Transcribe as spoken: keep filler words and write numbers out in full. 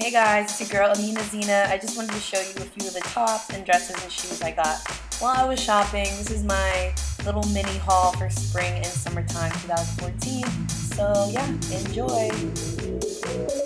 Hey guys, it's your girl Amina Zena. I just wanted to show you a few of the tops and dresses and shoes I got while I was shopping. This is my little mini haul for spring and summertime twenty fourteen. So yeah, enjoy.